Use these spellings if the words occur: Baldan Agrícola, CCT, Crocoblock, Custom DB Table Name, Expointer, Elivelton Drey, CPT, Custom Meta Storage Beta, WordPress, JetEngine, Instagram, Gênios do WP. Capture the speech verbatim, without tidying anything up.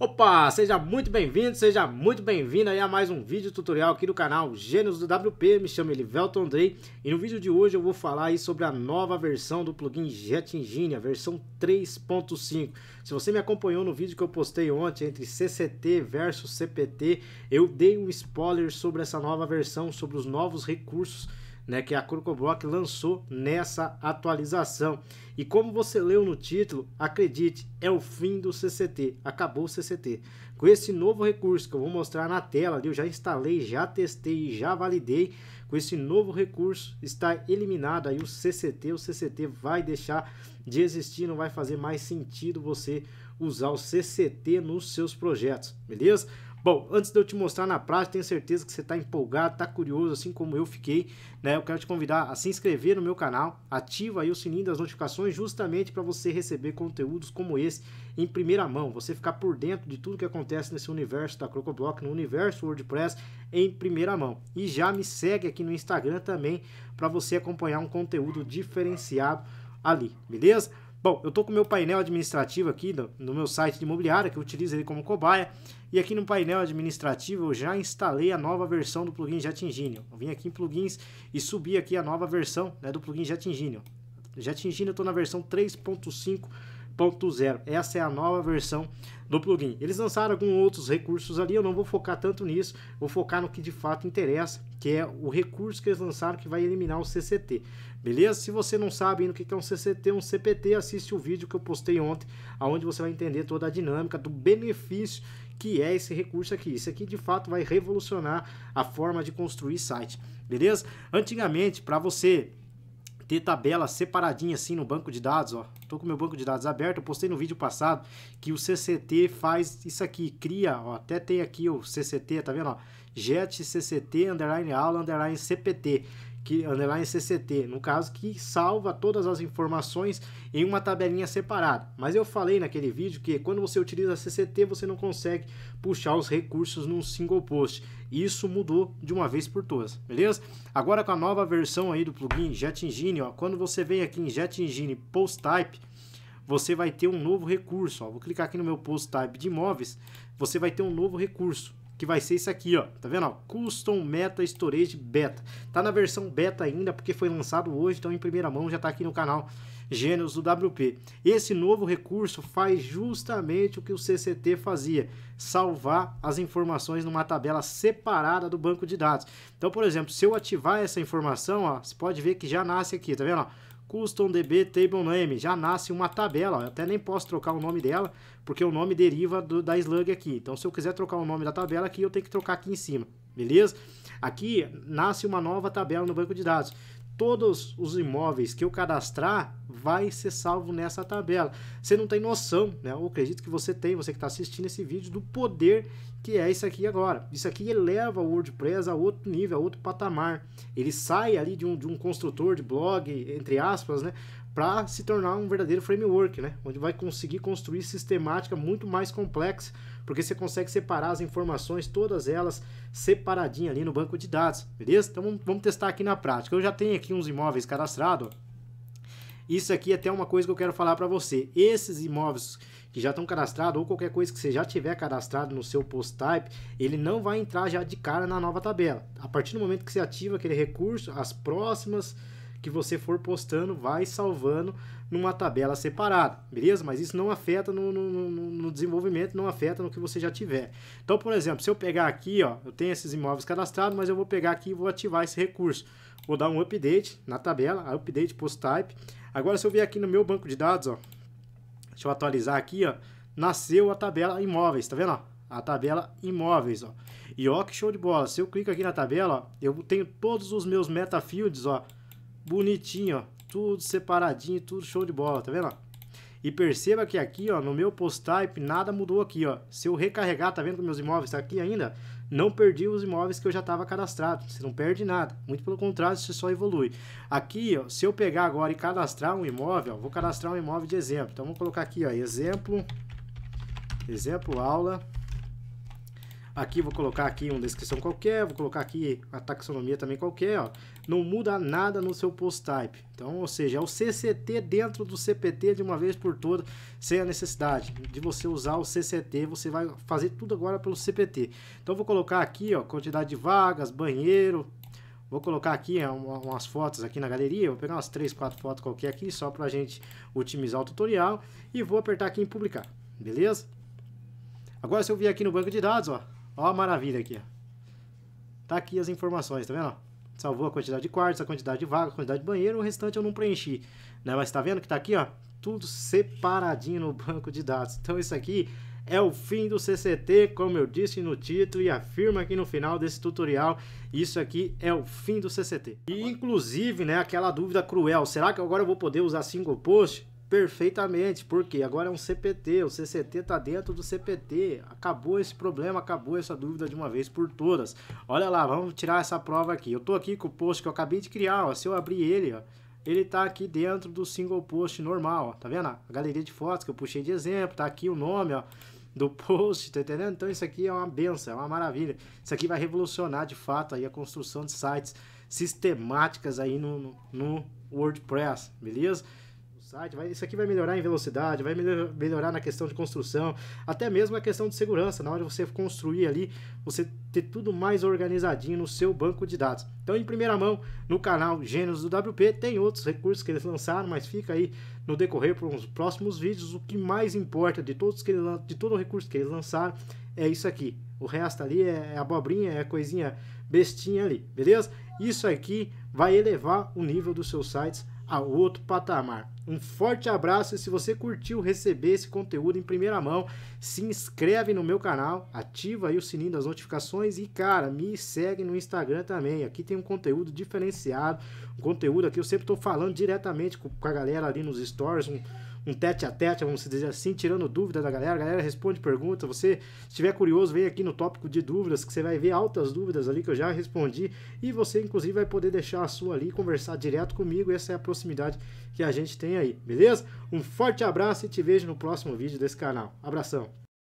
Opa, seja muito bem-vindo, seja muito bem-vindo aí a mais um vídeo tutorial aqui do canal Gênios do W P. Me chamo Elivelton Drey e no vídeo de hoje eu vou falar aí sobre a nova versão do plugin JetEngine, a versão três ponto cinco. Se você me acompanhou no vídeo que eu postei ontem entre C C T versus C P T, eu dei um spoiler sobre essa nova versão, sobre os novos recursos, né, que a Crocoblock lançou nessa atualização. E como você leu no título, acredite, é o fim do C C T, acabou o C C T. Com esse novo recurso que eu vou mostrar na tela, eu já instalei, já testei, já validei, com esse novo recurso está eliminado aí o C C T, o C C T vai deixar de existir, não vai fazer mais sentido você usar o C C T nos seus projetos, beleza? Bom, antes de eu te mostrar na prática, tenho certeza que você está empolgado, está curioso, assim como eu fiquei, né? Eu quero te convidar a se inscrever no meu canal, ativa aí o sininho das notificações justamente para você receber conteúdos como esse em primeira mão, você ficar por dentro de tudo que acontece nesse universo da Crocoblock, no universo WordPress, em primeira mão. E já me segue aqui no Instagram também para você acompanhar um conteúdo diferenciado ali, beleza? Bom, eu estou com o meu painel administrativo aqui no, no meu site de imobiliária, que eu utilizo ele como cobaia. E aqui no painel administrativo eu já instalei a nova versão do plugin JetEngine. Eu vim aqui em plugins e subi aqui a nova versão, né, do plugin JetEngine. JetEngine eu estou na versão três ponto cinco ponto zero. Essa é a nova versão do plugin. Eles lançaram alguns outros recursos ali, eu não vou focar tanto nisso, vou focar no que de fato interessa, que é o recurso que eles lançaram que vai eliminar o C C T, beleza? Se você não sabe ainda o que é um C C T, um C P T, assiste o vídeo que eu postei ontem, onde você vai entender toda a dinâmica do benefício que é esse recurso aqui. Isso aqui de fato vai revolucionar a forma de construir site, beleza? Antigamente, para você ter tabela separadinha assim no banco de dados, ó, tô com meu banco de dados aberto, eu postei no vídeo passado que o C C T faz isso aqui, cria, ó, até tem aqui o C C T, tá vendo, ó, jet cct underline aula underline cpt, que underline C C T, no caso, que salva todas as informações em uma tabelinha separada. Mas eu falei naquele vídeo que quando você utiliza C C T, você não consegue puxar os recursos num single post. Isso mudou de uma vez por todas, beleza? Agora com a nova versão aí do plugin JetEngine, ó, quando você vem aqui em JetEngine Post Type, você vai ter um novo recurso, ó. Vou clicar aqui no meu Post Type de imóveis, você vai ter um novo recurso, que vai ser isso aqui, ó, tá vendo, ó, Custom Meta Storage Beta, tá na versão beta ainda, porque foi lançado hoje, então em primeira mão já tá aqui no canal Gênios do W P. Esse novo recurso faz justamente o que o C C T fazia, salvar as informações numa tabela separada do banco de dados. Então, por exemplo, se eu ativar essa informação, ó, você pode ver que já nasce aqui, tá vendo, ó, Custom D B Table Name, já nasce uma tabela, ó. Eu até nem posso trocar o nome dela, porque o nome deriva do, da slug aqui, então se eu quiser trocar o nome da tabela aqui, eu tenho que trocar aqui em cima, beleza? Aqui nasce uma nova tabela no banco de dados, todos os imóveis que eu cadastrar vai ser salvo nessa tabela. Você não tem noção, né? Eu acredito que você tem, você que está assistindo esse vídeo, do poder que é isso aqui agora. Isso aqui eleva o WordPress a outro nível, a outro patamar. Ele sai ali de um, de um construtor de blog, entre aspas, né, para se tornar um verdadeiro framework, né, onde vai conseguir construir sistemática muito mais complexa, porque você consegue separar as informações, todas elas separadinha ali no banco de dados, beleza? Então vamos, vamos testar aqui na prática. Eu já tenho aqui uns imóveis cadastrados, ó. Isso aqui é até uma coisa que eu quero falar para você. Esses imóveis que já estão cadastrados, ou qualquer coisa que você já tiver cadastrado no seu post type, ele não vai entrar já de cara na nova tabela. A partir do momento que você ativa aquele recurso, as próximas que você for postando vai salvando numa tabela separada, beleza? Mas isso não afeta no, no, no desenvolvimento, não afeta no que você já tiver. Então, por exemplo, se eu pegar aqui, ó, eu tenho esses imóveis cadastrados, mas eu vou pegar aqui e vou ativar esse recurso. Vou dar um update na tabela, update post type. Agora, se eu vier aqui no meu banco de dados, ó, deixa eu atualizar aqui, ó, nasceu a tabela imóveis, tá vendo, ó? A tabela imóveis, ó. E ó, que show de bola. Se eu clico aqui na tabela, ó, eu tenho todos os meus meta fields, ó, bonitinho, ó, tudo separadinho, tudo show de bola, tá vendo, ó? E perceba que aqui, ó, no meu post type nada mudou aqui, ó. Se eu recarregar, tá vendo que meus imóveis tá aqui ainda? Não perdi os imóveis que eu já estava cadastrado, você não perde nada, muito pelo contrário, você só evolui. Aqui, ó, se eu pegar agora e cadastrar um imóvel, ó, vou cadastrar um imóvel de exemplo, então vou colocar aqui, ó, exemplo, exemplo aula, Aqui vou colocar aqui uma descrição qualquer, vou colocar aqui a taxonomia também qualquer, ó. Não muda nada no seu post type. Então, ou seja, é o C C T dentro do C P T de uma vez por todas, sem a necessidade de você usar o C C T, você vai fazer tudo agora pelo C P T. Então, vou colocar aqui, ó, quantidade de vagas, banheiro. Vou colocar aqui uma, umas fotos aqui na galeria, vou pegar umas três, quatro fotos qualquer aqui, só para a gente otimizar o tutorial. E vou apertar aqui em publicar, beleza? Agora se eu vir aqui no banco de dados, ó, ó a maravilha aqui, ó. Tá aqui as informações, tá vendo? Ó? Salvou a quantidade de quartos, a quantidade de vaga, a quantidade de banheiro, o restante eu não preenchi, né? Mas tá vendo que tá aqui, ó, tudo separadinho no banco de dados. Então isso aqui é o fim do C C T, como eu disse no título e afirma aqui no final desse tutorial, isso aqui é o fim do C C T. E inclusive, né, aquela dúvida cruel, será que agora eu vou poder usar single post? Perfeitamente, porque agora é um C P T, o C C T está dentro do C P T, acabou esse problema, acabou essa dúvida de uma vez por todas. Olha lá, vamos tirar essa prova aqui, eu estou aqui com o post que eu acabei de criar, ó. Se eu abrir ele, ó, ele está aqui dentro do single post normal, ó. Tá vendo? A galeria de fotos que eu puxei de exemplo, tá aqui o nome, ó, do post, tá entendendo? Então isso aqui é uma benção, é uma maravilha, isso aqui vai revolucionar de fato aí a construção de sites sistemáticas aí no, no, no WordPress, beleza? Site, vai, isso aqui vai melhorar em velocidade, vai melhor, melhorar na questão de construção, até mesmo a questão de segurança, na hora de você construir ali, você ter tudo mais organizadinho no seu banco de dados. Então, em primeira mão, no canal Gênios do W P, tem outros recursos que eles lançaram, mas fica aí no decorrer para os próximos vídeos. O que mais importa de, todos que eles, de todo o recurso que eles lançaram é isso aqui. O resto ali é abobrinha, é coisinha bestinha ali, beleza? Isso aqui vai elevar o nível dos seus sites a outro patamar. Um forte abraço e se você curtiu receber esse conteúdo em primeira mão, se inscreve no meu canal, ativa aí o sininho das notificações e, cara, me segue no Instagram também. Aqui tem um conteúdo diferenciado, um conteúdo aqui eu sempre estou falando diretamente com a galera ali nos stories, um, um tete a tete, vamos dizer assim, tirando dúvida da galera, a galera responde perguntas, você se estiver curioso, vem aqui no tópico de dúvidas, que você vai ver altas dúvidas ali que eu já respondi, e você inclusive vai poder deixar a sua ali, conversar direto comigo, essa é a proximidade que a gente tem aí, beleza? Um forte abraço e te vejo no próximo vídeo desse canal. Abração!